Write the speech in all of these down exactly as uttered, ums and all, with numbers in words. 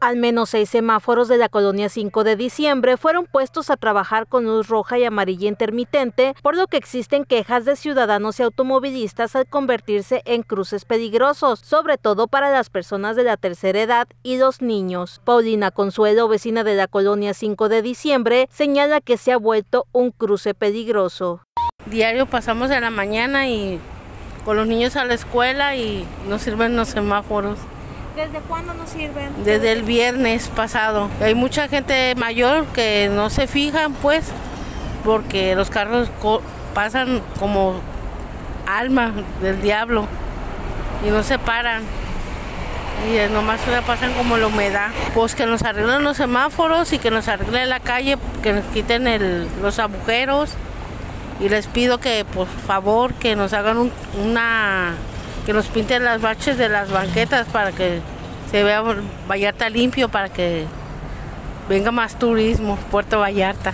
Al menos seis semáforos de la Colonia cinco de diciembre fueron puestos a trabajar con luz roja y amarilla intermitente, por lo que existen quejas de ciudadanos y automovilistas al convertirse en cruces peligrosos, sobre todo para las personas de la tercera edad y los niños. Paulina Consuelo, vecina de la Colonia cinco de diciembre, señala que se ha vuelto un cruce peligroso. Diario pasamos a la mañana y con los niños a la escuela y nos sirven los semáforos. ¿Desde cuándo nos sirven? Desde el viernes pasado. Hay mucha gente mayor que no se fijan, pues, porque los carros co pasan como alma del diablo y no se paran. Y nomás se la pasan como la humedad. Pues que nos arreglen los semáforos y que nos arreglen la calle, que nos quiten el, los agujeros. Y les pido que, por favor, que nos hagan un, una... que nos pinten las baches de las banquetas para que se vea Vallarta limpio, para que venga más turismo Puerto Vallarta.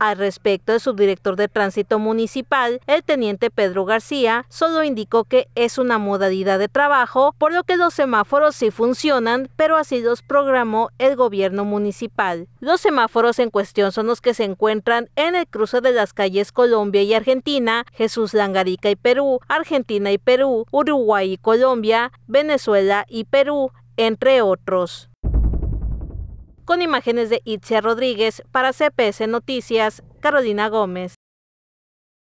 Al respecto, el subdirector de Tránsito Municipal, el teniente Pedro García, solo indicó que es una modalidad de trabajo, por lo que los semáforos sí funcionan, pero así los programó el gobierno municipal. Los semáforos en cuestión son los que se encuentran en el cruce de las calles Colombia y Argentina, Jesús Langarica y Perú, Argentina y Perú, Uruguay y Colombia, Venezuela y Perú, entre otros. Con imágenes de Itzia Rodríguez para C P S Noticias, Carolina Gómez.